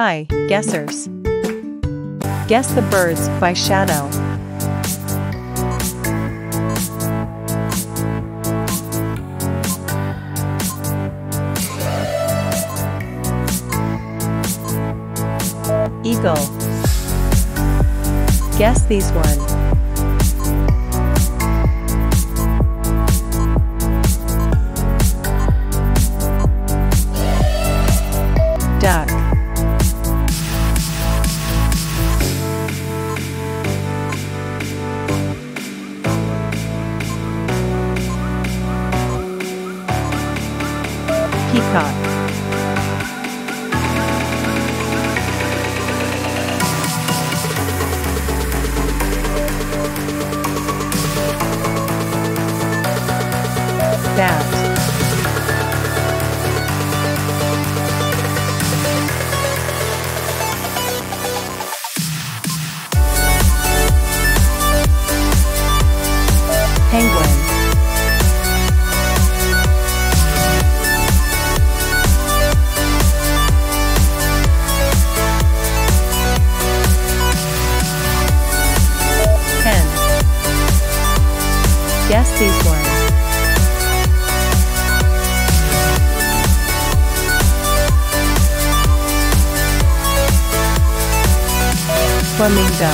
Hi, guessers. Guess the birds by shadow. Eagle. Guess these one. Duck. Peacock. Bat. Penguin. Guess these ones. Flamingo.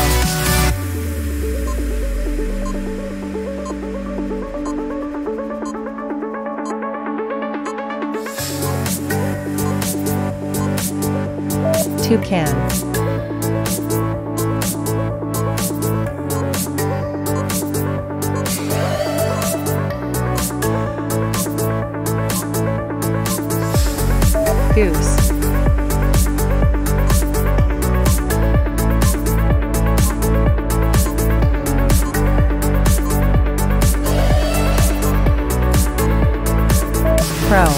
Toucan. Goose. Crow.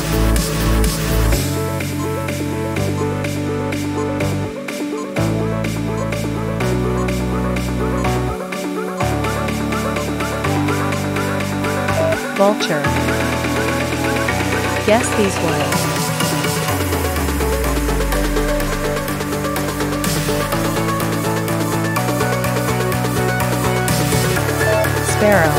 Vulture. Guess these ones. Sparrow.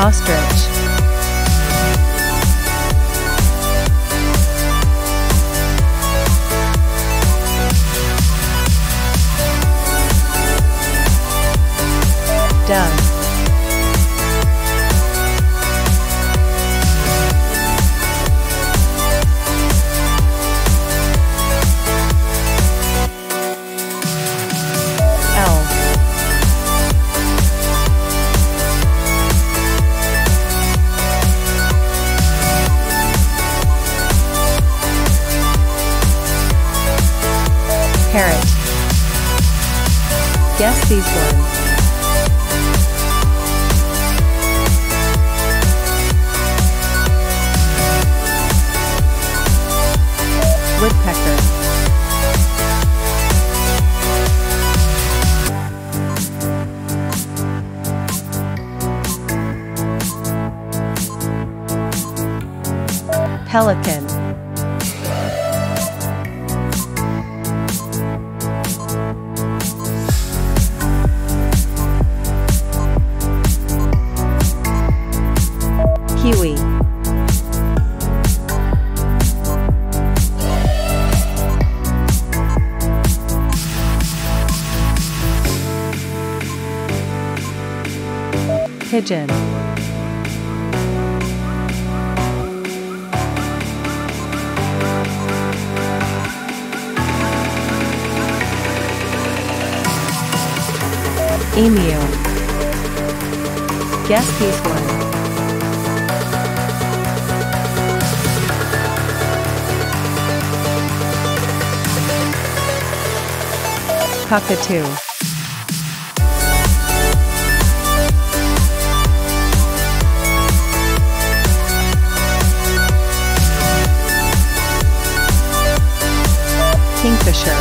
Ostrich. Dove. Parrot. Guess these ones. Woodpecker. Pelican. Kiwi. Pigeon. Emu. Guess these ones. Cockatoo. Kingfisher.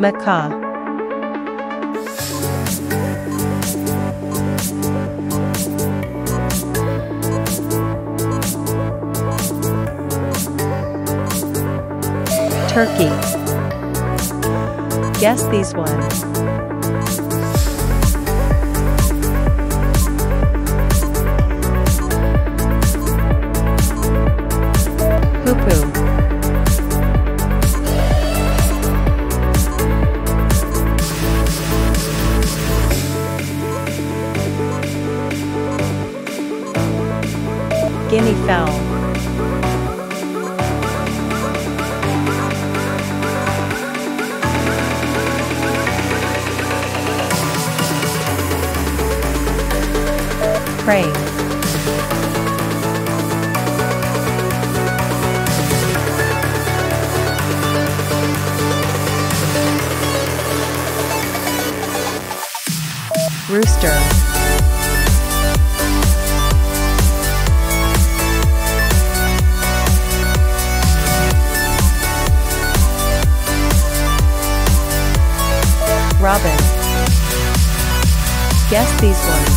Macaw. Turkey. Guess these ones. Poo-poo. Guinea fowl. Crane. Rooster. Robin. Guess these ones.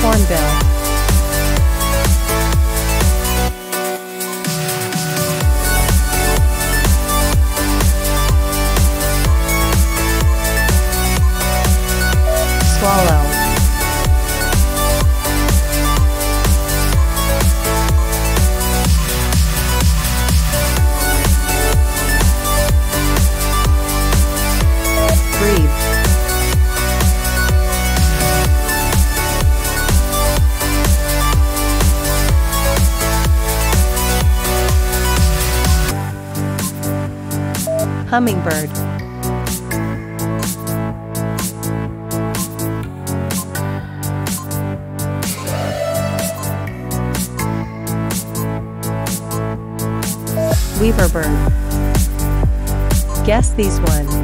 Hornbill. Swallow. Breathe. Hummingbird. Weaver bird. Guess these ones.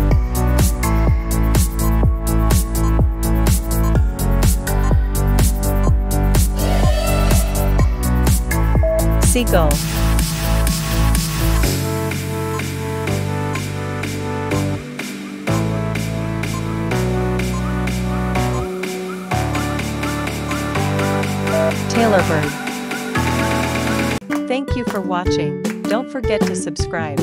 Seagull. Taylor bird. Thank you for watching. Don't forget to subscribe.